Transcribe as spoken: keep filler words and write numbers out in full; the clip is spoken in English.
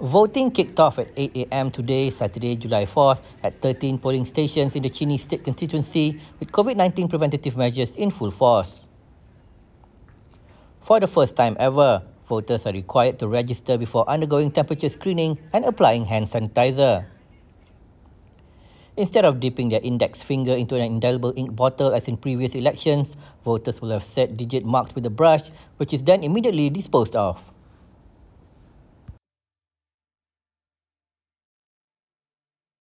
Voting kicked off at eight A M today, Saturday, July fourth, at thirteen polling stations in the Chini State constituency, with COVID nineteen preventative measures in full force. For the first time ever, voters are required to register before undergoing temperature screening and applying hand sanitizer. Instead of dipping their index finger into an indelible ink bottle as in previous elections, voters will have set digit marks with a brush, which is then immediately disposed of.